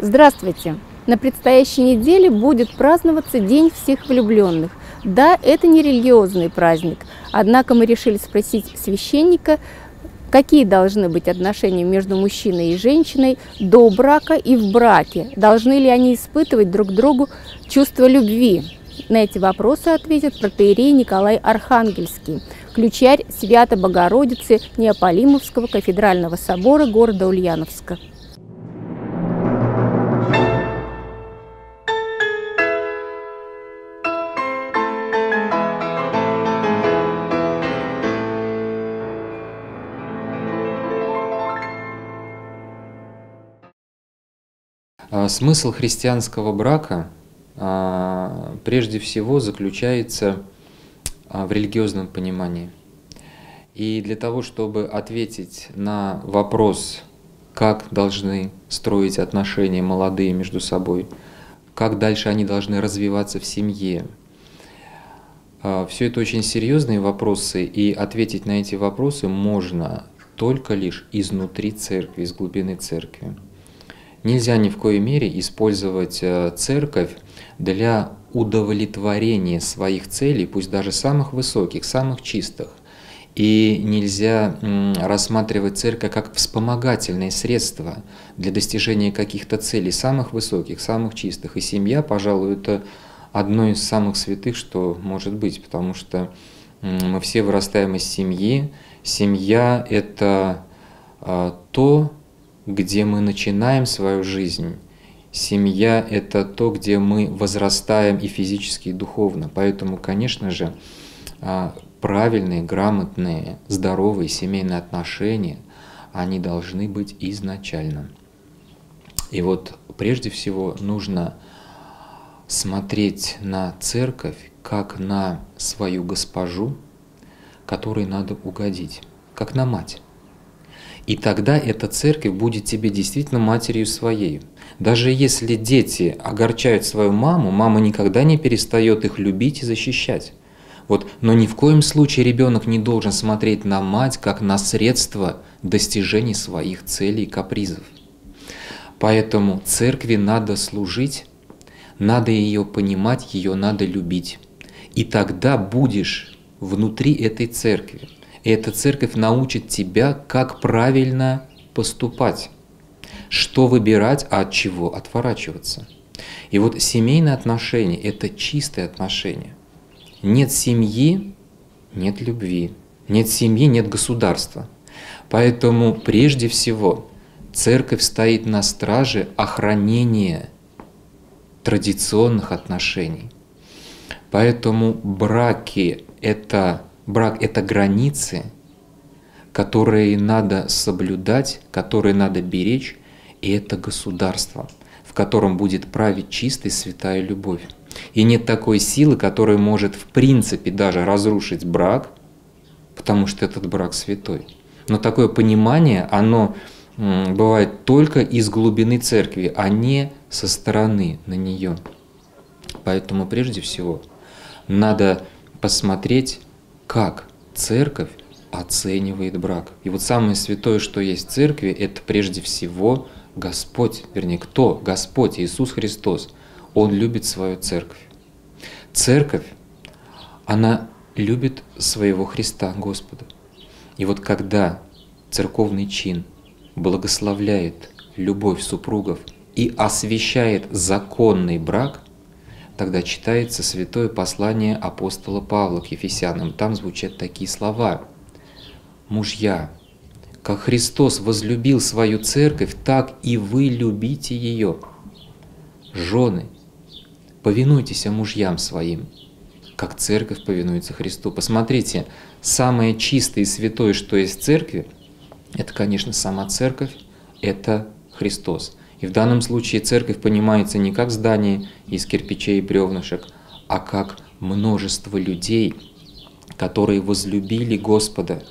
Здравствуйте! На предстоящей неделе будет праздноваться День всех влюбленных. Да, это не религиозный праздник, однако мы решили спросить священника, какие должны быть отношения между мужчиной и женщиной до брака и в браке. Должны ли они испытывать друг другу чувство любви? На эти вопросы ответит протоиерей Николай Архангельский, ключарь Свято-Богородицы-Неопалимовского кафедрального собора города Ульяновска. Смысл христианского брака прежде всего заключается в религиозном понимании. И для того, чтобы ответить на вопрос, как должны строить отношения молодые между собой, как дальше они должны развиваться в семье, все это очень серьезные вопросы, и ответить на эти вопросы можно только лишь изнутри церкви, из глубины церкви. Нельзя ни в коей мере использовать церковь для удовлетворения своих целей, пусть даже самых высоких, самых чистых. И нельзя рассматривать церковь как вспомогательное средство для достижения каких-то целей, самых высоких, самых чистых. И семья, пожалуй, это одно из самых святых, что может быть, потому что мы все вырастаем из семьи. Семья – это то, где мы начинаем свою жизнь. Семья – это то, где мы возрастаем и физически, и духовно. Поэтому, конечно же, правильные, грамотные, здоровые семейные отношения, они должны быть изначально. И вот прежде всего нужно смотреть на церковь как на свою госпожу, которой надо угодить, как на мать. И тогда эта церковь будет тебе действительно матерью своей. Даже если дети огорчают свою маму, мама никогда не перестает их любить и защищать. Вот. Но ни в коем случае ребенок не должен смотреть на мать как на средство достижения своих целей и капризов. Поэтому церкви надо служить, надо ее понимать, ее надо любить. И тогда будешь внутри этой церкви. И эта церковь научит тебя, как правильно поступать, что выбирать, а от чего отворачиваться. И вот семейные отношения – это чистые отношения. Нет семьи – нет любви, нет семьи – нет государства. Поэтому прежде всего церковь стоит на страже охранения традиционных отношений. Поэтому браки – это... Брак – это границы, которые надо соблюдать, которые надо беречь, и это государство, в котором будет править чистая святая любовь. И нет такой силы, которая может в принципе даже разрушить брак, потому что этот брак святой. Но такое понимание, оно бывает только из глубины церкви, а не со стороны на нее. Поэтому прежде всего надо посмотреть, как церковь оценивает брак. И вот самое святое, что есть в церкви, это прежде всего Господь, вернее, кто? Господь Иисус Христос. Он любит свою церковь. Церковь, она любит своего Христа, Господа. И вот когда церковный чин благословляет любовь супругов и освящает законный брак, тогда читается святое послание апостола Павла к Ефесянам. Там звучат такие слова. «Мужья, как Христос возлюбил свою церковь, так и вы любите ее. Жены, повинуйтесь мужьям своим, как церковь повинуется Христу». Посмотрите, самое чистое и святое, что есть в церкви, это, конечно, сама церковь, это Христос. И в данном случае церковь понимается не как здание из кирпичей и бревнышек, а как множество людей, которые возлюбили Господа,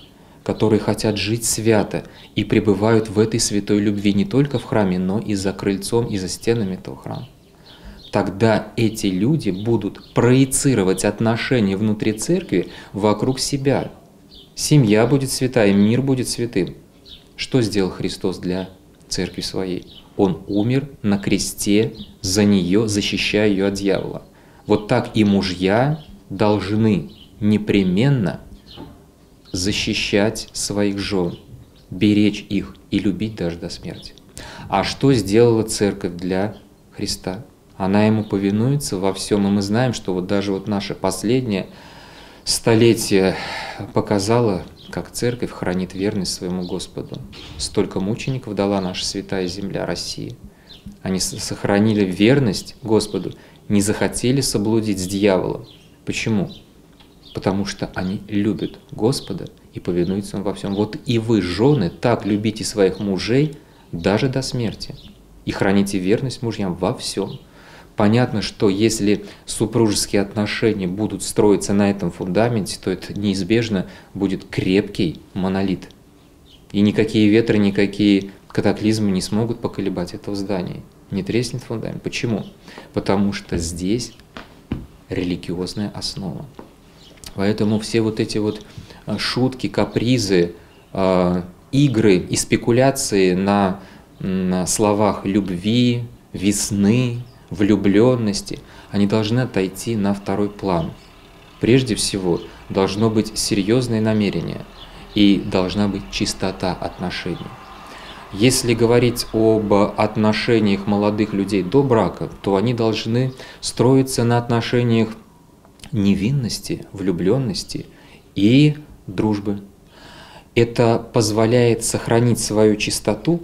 которые хотят жить свято и пребывают в этой святой любви не только в храме, но и за крыльцом, и за стенами этого храма. Тогда эти люди будут проецировать отношения внутри церкви вокруг себя. Семья будет святая, мир будет святым. Что сделал Христос для церкви своей? Он умер на кресте за нее, защищая ее от дьявола. Вот так и мужья должны непременно защищать своих жен, беречь их и любить даже до смерти. А что сделала Церковь для Христа? Она Ему повинуется во всем, и мы знаем, что вот даже вот наше последнее столетие показало, как Церковь хранит верность своему Господу. Столько мучеников дала наша святая земля России. Они сохранили верность Господу, не захотели соблудить с дьяволом. Почему? Потому что они любят Господа и повинуются Ему во всем. Вот и вы, жены, так любите своих мужей даже до смерти и храните верность мужьям во всем. Понятно, что если супружеские отношения будут строиться на этом фундаменте, то это неизбежно будет крепкий монолит. И никакие ветры, никакие катаклизмы не смогут поколебать этого здания. Не треснет фундамент. Почему? Потому что здесь религиозная основа. Поэтому все вот эти вот шутки, капризы, игры и спекуляции на словах любви, весны, влюбленности, они должны отойти на второй план. Прежде всего, должно быть серьезное намерение и должна быть чистота отношений. Если говорить об отношениях молодых людей до брака, то они должны строиться на отношениях невинности, влюбленности и дружбы. Это позволяет сохранить свою чистоту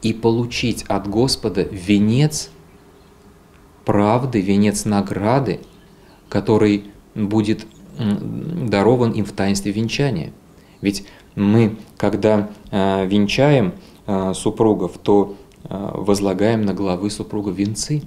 и получить от Господа венец правды, венец награды, который будет дарован им в таинстве венчания. Ведь мы, когда венчаем супругов, то возлагаем на главы супруга венцы.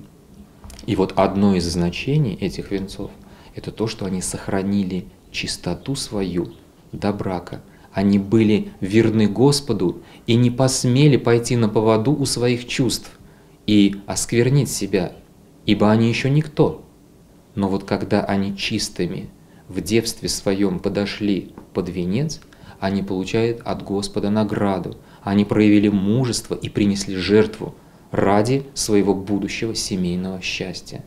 И вот одно из значений этих венцов – это то, что они сохранили чистоту свою до брака. Они были верны Господу и не посмели пойти на поводу у своих чувств и осквернить себя, ибо они еще никто. Но вот когда они чистыми в девстве своем подошли под венец, они получают от Господа награду, они проявили мужество и принесли жертву ради своего будущего семейного счастья.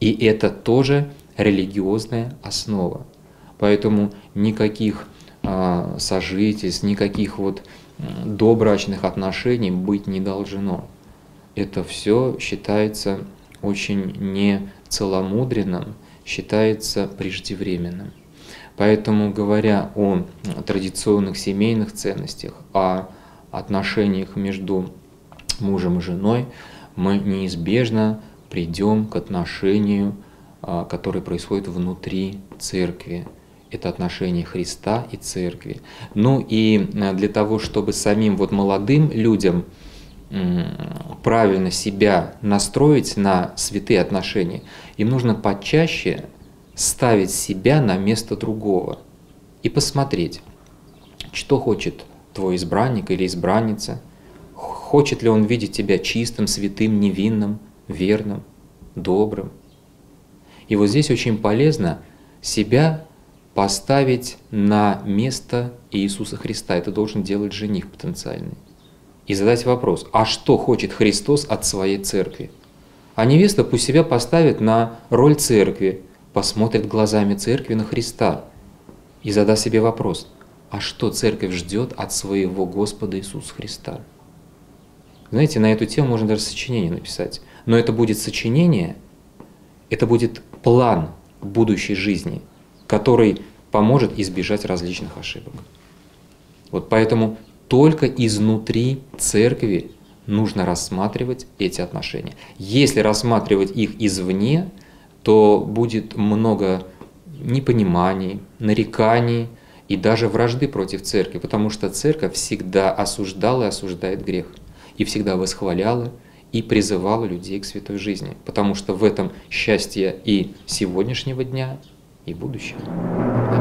И это тоже религиозная основа. Поэтому никаких сожительств, никаких вот добрачных отношений быть не должно. Это все считается очень нецеломудренным, считается преждевременным. Поэтому, говоря о традиционных семейных ценностях, о отношениях между мужем и женой, мы неизбежно придем к отношению, которое происходит внутри Церкви. Это отношение Христа и Церкви. Ну и для того, чтобы самим вот молодым людям правильно себя настроить на святые отношения, им нужно почаще ставить себя на место другого и посмотреть, что хочет твой избранник или избранница, хочет ли он видеть тебя чистым, святым, невинным, верным, добрым. И вот здесь очень полезно себя поставить на место Иисуса Христа. Это должен делать жених потенциальный. И задать вопрос, а что хочет Христос от своей Церкви? А невеста пусть себя поставит на роль Церкви, посмотрит глазами Церкви на Христа и задаст себе вопрос, а что Церковь ждет от своего Господа Иисуса Христа? Знаете, на эту тему можно даже сочинение написать. Но это будет сочинение, это будет план будущей жизни, который поможет избежать различных ошибок. Вот поэтому только изнутри Церкви нужно рассматривать эти отношения. Если рассматривать их извне, то будет много непониманий, нареканий и даже вражды против Церкви, потому что Церковь всегда осуждала и осуждает грех, и всегда восхваляла и призывала людей к святой жизни, потому что в этом счастье и сегодняшнего дня, и будущего.